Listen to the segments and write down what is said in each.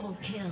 Double kill.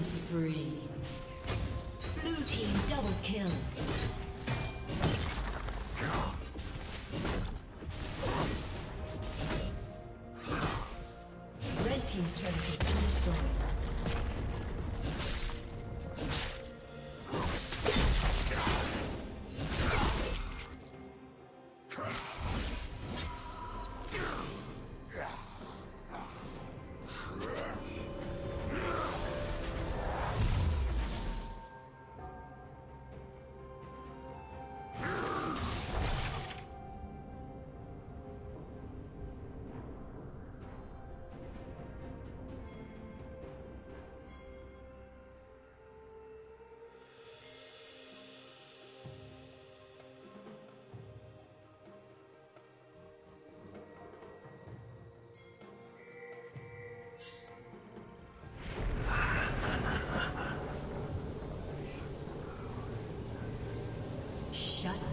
Spree. Blue team double kill. Red team's turret has been destroyed. Shut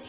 Red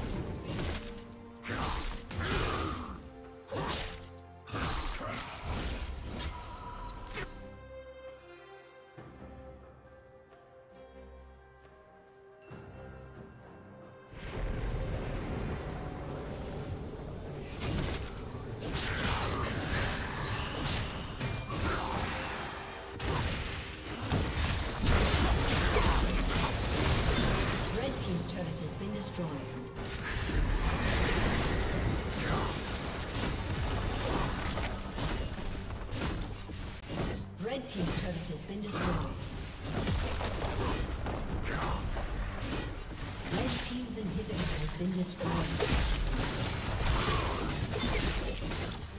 Red team's turret has been destroyed. Red team's inhibitor has been destroyed.